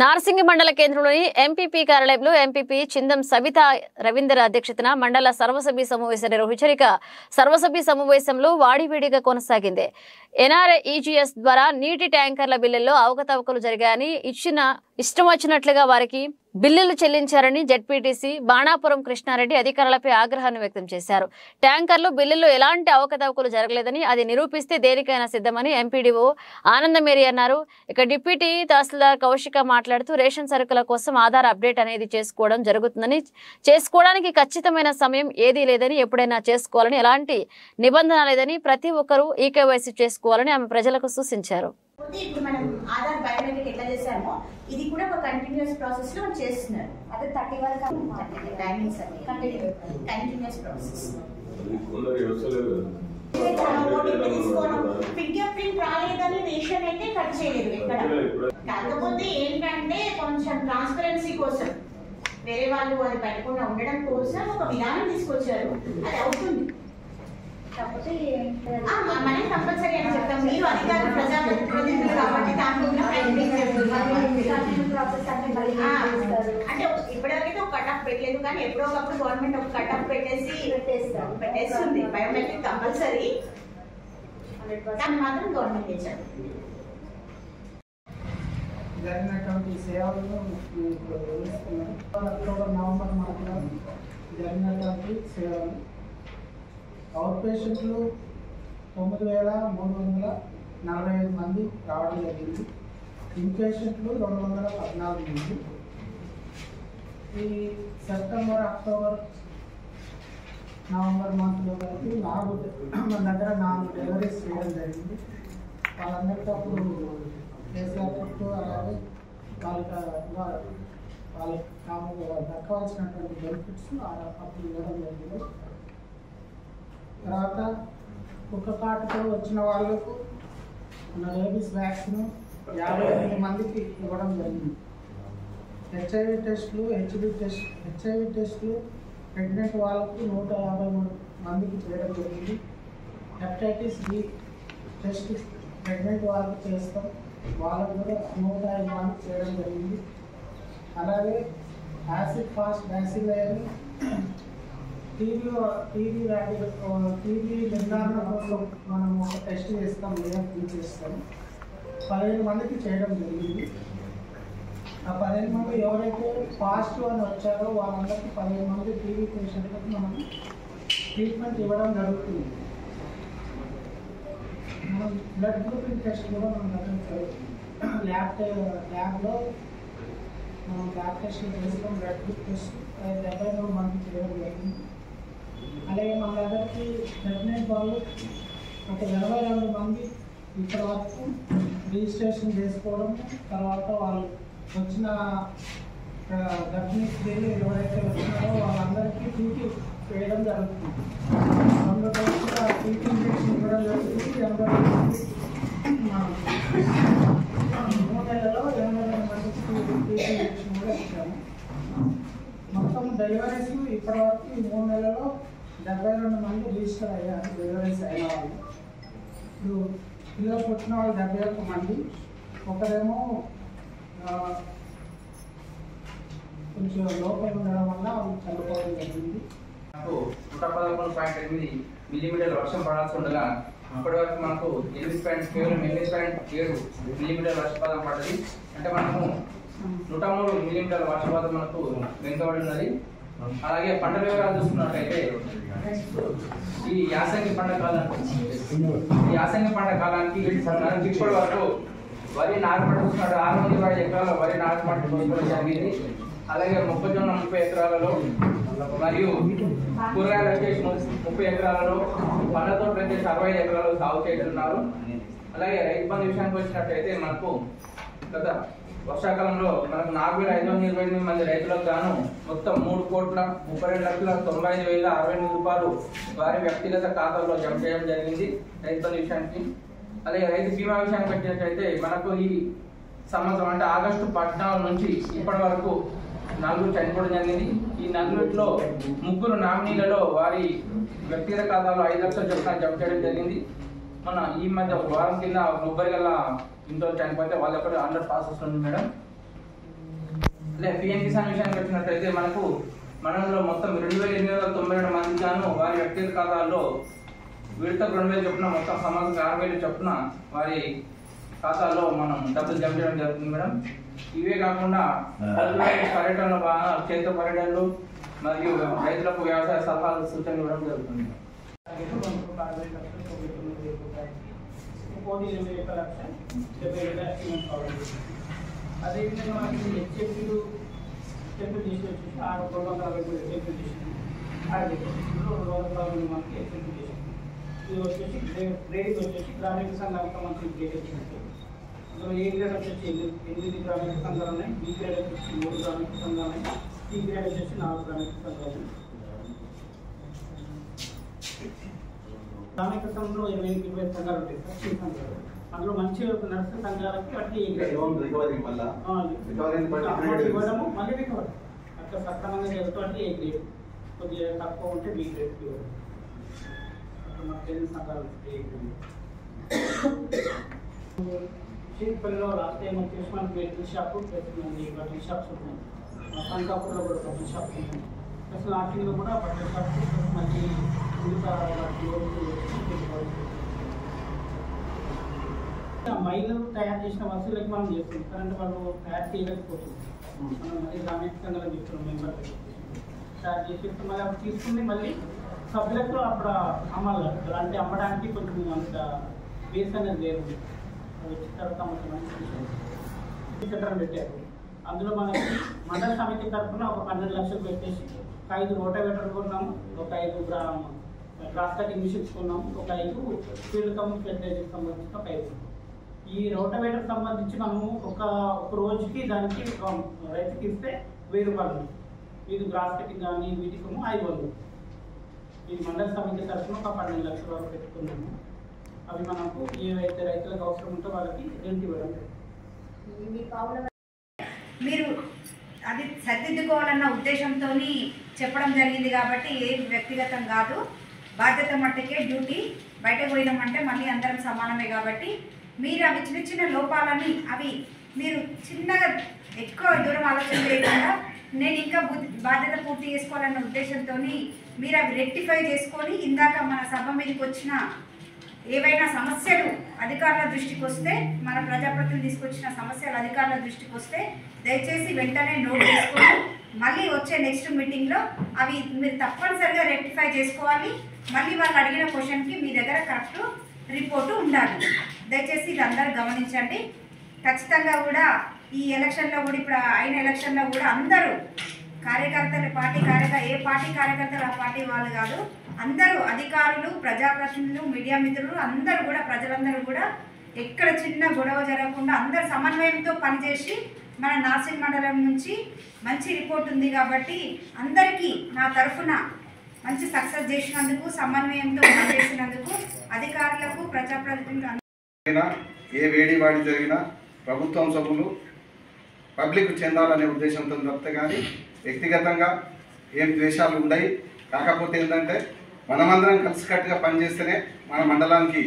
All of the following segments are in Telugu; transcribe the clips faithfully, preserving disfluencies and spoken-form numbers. నార్సింగి మండల కేంద్రంలోని ఎంపీపీ కార్యాలయంలో ఎంపీపీ చిందం సబితా రవీందర్ అధ్యక్షతన మండల సర్వసభ్య సమావేశం నిర్వహించరిక సర్వసభ్య సమావేశంలో వాడివేడిగా కొనసాగింది. ఎన్ఆర్ఈజీఎస్ ద్వారా నీటి ట్యాంకర్ల బిల్లుల్లో అవకతవకలు జరిగాయని ఇచ్చిన ఇష్టం వచ్చినట్లుగా వారికి బిల్లులు చెల్లించారని జెడ్పీటీసీ బాణాపురం కృష్ణారెడ్డి అధికారులపై ఆగ్రహాన్ని వ్యక్తం చేశారు. ట్యాంకర్లు బిల్లుల్లో ఎలాంటి అవకతవకలు జరగలేదని అది నిరూపిస్తే దేనికైనా సిద్ధమని ఎంపీడీఓ ఆనందమేరి అన్నారు. ఇక డిప్యూటీ తహసీల్దార్ కౌశిక మాట్లాడుతూ రేషన్ సరుకుల కోసం ఆధార్ అప్డేట్ అనేది చేసుకోవడం జరుగుతుందని, చేసుకోవడానికి ఖచ్చితమైన సమయం ఏదీ లేదని, ఎప్పుడైనా చేసుకోవాలని ఎలాంటి నిబంధన లేదని, ప్రతి ఒక్కరూ ఈకేవైసీ చేసుకోవాలని ఆమె ప్రజలకు సూచించారు. ఇప్పుడు మనం ఆధార్ బయోమెట్రిక్ ఎట్లా చేసామో ఇది కూడా ఒక కంటిన్యూస్ ప్రాసెస్ లో మనం చేస్తున్నారు. అదే థర్టీ వరకు టైమింగ్స్ అన్ని కంటిన్యూస్ ప్రాసెస్. ఫింగర్ ప్రింట్ రాలేదని రేషన్ అయితే కట్ చేయలేదు ఇక్కడ. కాకపోతే ఏంటంటే కొంచెం ట్రాన్స్పరెన్సీ కోసం వేరే వాళ్ళు అది పెట్టకుండా ఉండడం కోసం ఒక విధానం తీసుకొచ్చారు. అది అవుతుంది మనం కంపల్సరీ అని చెప్తాం. మీరు అధికారులు ప్రజాప్రతినిధులు కాబట్టి అంటే ఇప్పటివరకైతే ఒక కట్ ఆఫ్ పెట్టలేదు, కానీ ఎప్పుడో ఒకప్పుడు గవర్నమెంట్ ఒక కట్ ఆఫ్ పెట్టేసి పెట్టేస్తుంది. బయోమెట్రిక్ కంపల్సరీ దాన్ని మాత్రం గవర్నమెంట్ ఇచ్చారు. జరిగినటువంటి సేవలను అక్టోబర్ నవంబర్ మాత్రం జరిగినటువంటి సేవలు అవుట్ పేషెంట్లు తొమ్మిది వేల మూడు వందల నలభై ఐదు మంది రావడం జరిగింది. ఇన్ పేషెంట్లు రెండు వందల పద్నాలుగు మంది. ఈ సెప్టెంబర్ అక్టోబర్ నవంబర్ మంత్లో వరకు నాలుగు మన దగ్గర నాలుగు డెలివరీస్ చేయడం జరిగింది. వాళ్ళందరికీ అప్పుడు కేసీఆర్తో అలాగే వాళ్ళకి వాళ్ళకి తాము దక్కవలసినటువంటి బెనిఫిట్స్ అప్పుడు ఇవ్వడం జరిగింది. తర్వాత కుక్క కాటుతో వచ్చిన వాళ్ళకు మన రేబీస్ వ్యాక్సిన్ యాభై ఎనిమిది మందికి ఇవ్వడం జరిగింది. హెచ్ఐవి టెస్టులు హెచ్బి టెస్ట్ హెచ్ఐవి టెస్టులు ప్రెగ్నెంట్ వాళ్ళకు నూట యాభై మూడు మందికి చేయడం జరిగింది. హెపటైటిస్ బి టెస్ట్ ప్రెగ్నెంట్ వాళ్ళకు చేస్తాం, వాళ్ళకు కూడా నూట ఐదు మందికి చేయడం జరిగింది. అలాగే acid fast bacilli TB TB vaccine TB నిర్ధారణ కోసం మనం ఒక టెస్ట్ చేస్తాం, లేదంటే చేస్తాము. పదిహేను మందికి చేయడం జరిగింది. ఆ పదిహేను మంది ఎవరైతే పాజిటివ్ అని వచ్చారో వాళ్ళందరికీ పదిహేను మంది టీబీ పేషెంట్లకు మనం ట్రీట్మెంట్ ఇవ్వడం జరుగుతుంది. మనం బ్లడ్ గ్రూప్ టెస్ట్ కూడా మనం దగ్గర ల్యాబ్ ల్యాబ్లో మనం ల్యాబ్ టెస్ట్ చేస్తాం. బ్లడ్ గ్రూప్ టెస్ట్ డెబ్బై మూడు మందికి చేయడం జరిగింది. అలాగే మన దగ్గరికి ప్రెగ్నెంట్ వాళ్ళు ఒక ఇరవై రెండు మంది ఇప్పటి వరకు రిజిస్ట్రేషన్ చేసుకోవడం, తర్వాత వాళ్ళు వచ్చిన గర్భిణీకి వెళ్ళి ఎవరైతే వచ్చినారో వాళ్ళందరికీ టీటీ వేయడం జరుగుతుంది. రెండు రోజులుగా టీటీ ఇంజక్షన్ ఇవ్వడం జరుగుతుంది. ఎనభై మూడు నెలలో ఎనభై రెండు మందికి టీటీ ఇంజక్షన్ కూడా ఇచ్చాము. మొత్తం డెలివరీస్ ఇప్పటి వరకు ఈ మూడు నెలలో డెబ్బై రెండు మంది రిజిస్టర్ అయ్యారు. డెలివరీస్ అయిన వాళ్ళు ఇప్పుడు పిల్లలు పుట్టిన వాళ్ళు డెబ్బై ఒక్క మంది. ఒకరేమో కొంచెం లోపల ఉండడం వల్ల చనిపోవడం జరిగింది. మనకు నూట పదకొండు పాయింట్ ఎనిమిది మిల్లీమీటర్ల వర్షం పడాల్సి ఉండగా అప్పటి వరకు మనకు ఎనిమిది పాయింట్ కేవలం ఎనిమిది పాయింట్ ఏడు మిల్లీమీటర్ల వర్షపాతం పడ్డది. అంటే మనము నూట మూడు మిల్లీమీటర్ల వర్షపాతం మనకు వెనుకబడి ఉన్నది. అలాగే పంట వివరాలు చూసుకున్నట్లయితే ఈ యాసంగి పంట కాలానికి ఈ యాసంగి పంట కాలానికి ఇప్పటి వరకు వరి నాటుబడి చూసుకున్నట్టు ఆరు వందల ఇరవై ఎకరాల వరి నాటుబడి చూసుకోవడం జరిగింది. అలాగే మొక్కజొన్న ముప్పై ఎకరాలలో మరియు కూరగాయలు వచ్చేసి ముప్పై ఎకరాలలో పండ్లతో వచ్చేసి అరవై ఎకరాలు సాగు చేస్తున్నారు. అలాగే రైతు బంధు విషయానికి వచ్చినట్లయితే మనకు గత వర్షాకాలంలో మనకు నాలుగు వేల ఐదు వందల ఇరవై ఎనిమిది మంది రైతులకు గాను మొత్తం మూడు కోట్ల ముప్పై రెండు లక్షల తొంభై ఐదు వేల అరవై ఎనిమిది రూపాయలు వారి వ్యక్తిగత ఖాతాల్లో జమ చేయడం జరిగింది రైతుల విషయానికి. అలాగే రైతు బీమా విషయానికి వచ్చినట్లయితే మనకు ఈ సంవత్సరం అంటే ఆగస్టు పద్నాలుగు నుంచి ఇప్పటి వరకు నలుగురు చనిపోవడం జరిగింది. ఈ నలుగురిలో ముగ్గురు నామినీలలో వారి వ్యక్తిగత ఖాతాలో ఐదు లక్షల చొప్పున జమ చేయడం జరిగింది. మన ఈ మధ్య వారం కింద ముగ్గురు గల ఇంట్లో చనిపోతే వాళ్ళొక్కరు అండర్ ప్రాసెస్ ఉంది మేడం. पीएम किसान विषयानिकि मन को मंडल में मोत्तम दो हज़ार आठ सौ बानवे మంది గాను వారి వ్యక్తిగత ఖాతాల్లో విడత రెండు వేల చొప్పున మొత్తం సమాజం ఆరు వేల చొప్పున వారి ఖాతాల్లో మనం డబ్బులు జమ చేయడం జరుగుతుంది మేడం। ఇవే కాకుండా పర్యటనల భాగంగా క్షేత్ర పర్యటనలు మరియు రైతులకు వ్యాపార సలహాలు సూచనలు ఇవ్వడం జరుగుతుంది। अदे विधा मन हेचेपी आर हेचेपी ग्रेड ग्रामीण किसान संबंधी ग्रेड ए ग्रेड एन ग्रामीण किसान बी ग्रेड मूड ग्रामीण किसान सी ग्रेड नागरिक ग्रामीण किसान ग्रामीण किसान इन అందులో మంచి నర్సరీ సంఘాలకు అట్లా ఈ గ్రేడ్ రికవరీ వల్ల ఆ రికవరీ బట్ హండ్రెడ్ ఇవ్వడం మళ్ళీ రికవరీ అట్లా సక్రమంగా చేస్తుంటే ఈ గ్రేడ్ కొద్దిగా తక్కువ ఉంటే బి గ్రేడ్ కి ఇవ్వాలి। అప్పుడు మా తెలుగు సంఘాలు ఏ గ్రేడ్ సింపుల్లో లాస్ట్ టైం వచ్చేసాం బెల్ట్ షాప్ పెట్టుకున్నాం బెల్ట్ షాప్స్ ఉన్నాయి మా సంఘాపుల్లో కూడా బెల్ట్ షాప్స్ ఉన్నాయి అసలు లాకింగ్ లో కూడా బెల్ట్ షాప్స్ మంచి ఇంకా महिला तैयार वसूल की मन करेंट तैयार मैं ग्रामीण संघ तैयार मल्ल सभ्युक अब अमल अंत अम्मा की कोई अंत बेस तरह अंदर मन मंडल समिति तरफ पन्न लक्षल रोटावेटर को रास्ता की मिशन को फील्ड कम्युनिकेशन संबंधित पैसे रोटावेटर संबंधी मैं रोज की दाखिल रैत की वे रूपये वीर ग्रास कटिंग वीट को ऐसी वीर मंडल समिति तरफ पन्न लक्ष रूपये अभी मन को रैत अवसर उठा वाली रिजल्ट अभी सरदान उद्देश्य तो चुपम जरिए काबी व्यक्तिगत का बाध्यता मटके ड्यूटी बैठक होनामेंटे मल्ल अंदर सामनमे काबी अभी चिन्न चिन्न लोपालनी अभी एक्व दूर आलोचन लेकिन नैनिंका बाध्यता पूर्ति चेसुकोवालन्न उद्देशंतो मीरु अभी रेक्टिफाई चेसुकोनि इंदाक मन सभा मीदकि वच्चिन एवैना समस्यलु अधिकारुल दृष्टिकि वस्ते मन प्रजाप्रतिनिधि तीसुकोच्चिन समस्यलु अधिकारुल दृष्टिकि वस्ते दयचेसि वेंटने नोट चेसुकोनि మళ్ళీ వచ్చే నెక్స్ట్ మీటింగ్ లో అవి మీరు తప్పనిసరిగా రెక్టిఫై చేసుకోవాలి। మళ్ళీ వాళ్ళు అడిగిన క్వశ్చన్ కి మీ దగ్గర కరెక్ట్ రిపోర్ట్ ఉండాలి। దయచేసి ఇదందరూ గమనించండి। ఖచ్చితంగా కూడా ఈ ఎలక్షన్ లో కూడా ఇప్పుడు అయిన ఎలక్షన్ లో కూడా అందరూ కార్యకర్తల పార్టీ కార్యక ఏ పార్టీ కార్యకర్తల ఆ పార్టీ వాళ్ళు కాదు అందరూ అధికారులు ప్రజాప్రతినిధులు మీడియా మిత్రులు అందరూ కూడా ప్రజలందరూ కూడా ఎక్కడ చిన్న గొడవ జరగకుండా అందరూ సమన్వయంతో పని చేసి మన నాసిన్ మండలం నుంచి మంచి రిపోర్ట్ ఉంది కాబట్టి అందరికీ నా తరపున మంచి సక్సెస్ చేసినందుకు సమన్వయంతో చేసినందుకు అధికారులకు ప్రజాప్రతినిధులకు ఏ వేడివాడి జరిగినా ప్రభుత్వం సభ్యులు పబ్లిక్ చెందాలనే ఉద్దేశంతో తప్ప కానీ వ్యక్తిగతంగా ఏం ద్వేషాలు ఉండయి। కాకపోతే ఏంటంటే మనమందరం కలిసికట్టుగా పనిచేస్తేనే మన మండలానికి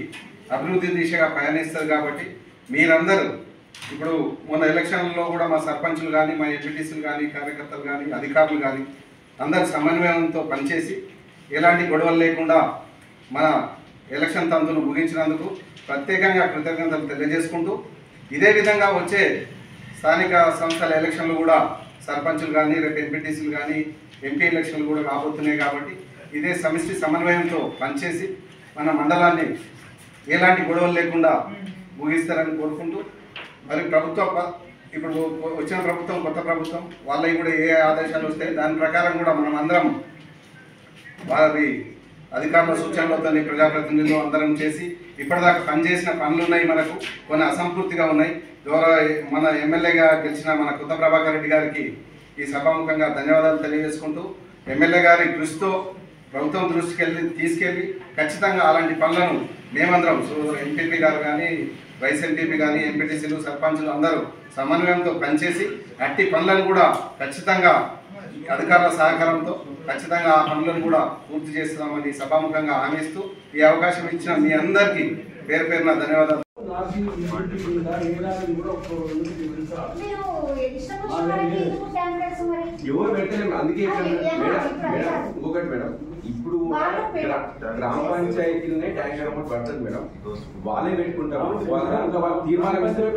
అభివృద్ధి దిశగా పయనిస్తారు కాబట్టి మీరందరూ ఇప్పుడు మొన్న ఎలక్షన్లలో కూడా మా సర్పంచులు కానీ మా ఎంపీటీసీలు కానీ కార్యకర్తలు కానీ అధికారులు కానీ అందరూ సమన్వయంతో పనిచేసి ఎలాంటి గొడవలు లేకుండా మన ఎలక్షన్ తంతును ముగించినందుకు ప్రత్యేకంగా కృతజ్ఞతలు తెలియజేసుకుంటూ ఇదే విధంగా వచ్చే స్థానిక సంస్థల ఎలక్షన్లు కూడా సర్పంచులు కానీ రేపు ఎంపీటీసీలు కానీ ఎంపీ ఎలక్షన్లు కూడా రాబోతున్నాయి కాబట్టి ఇదే సమిష్టి సమన్వయంతో పనిచేసి మన మండలాన్ని ఎలాంటి గొడవలు లేకుండా ముగిస్తారని కోరుకుంటూ మరి ప్రభుత్వ ఇప్పుడు వచ్చిన ప్రభుత్వం కొత్త ప్రభుత్వం వాళ్ళకి కూడా ఏ ఆదేశాలు వస్తాయి దాని ప్రకారం కూడా మనం అందరం వారి అధికారుల సూచనలతో ప్రజాప్రతినిధులు అందరం చేసి ఇప్పటిదాకా పనిచేసిన పనులు ఉన్నాయి మనకు కొన్ని అసంపూర్తిగా ఉన్నాయి। మన ఎమ్మెల్యేగా గెలిచిన మన కొత్త ప్రభాకర్ రెడ్డి గారికి ఈ సభాముఖంగా ధన్యవాదాలు తెలియజేసుకుంటూ ఎమ్మెల్యే గారి దృష్టితో ప్రభుత్వం దృష్టికి వెళ్ళి తీసుకెళ్ళి ఖచ్చితంగా అలాంటి పనులను మేమందరం ఎంపీపీ గారు కానీ వైస్ ఎంపీపీ కానీ ఎంపీటీసీలు సర్పంచులు అందరూ సమన్వయంతో పనిచేసి అట్టి పనులను కూడా ఖచ్చితంగా అధికారుల సహకారంతో ఖచ్చితంగా ఆ పనులను కూడా పూర్తి చేస్తామని సభాముఖంగా హామీస్తూ ఈ అవకాశం ఇచ్చిన మీ అందరికీ పేరు పేరున ధన్యవాదాలు। గ్రామ పంచాయతీలనే ట్యాంకర్ అమౌంట్ పడుతుంది మేడం, వాళ్ళే పెట్టుకుంటారు, తీర్మానం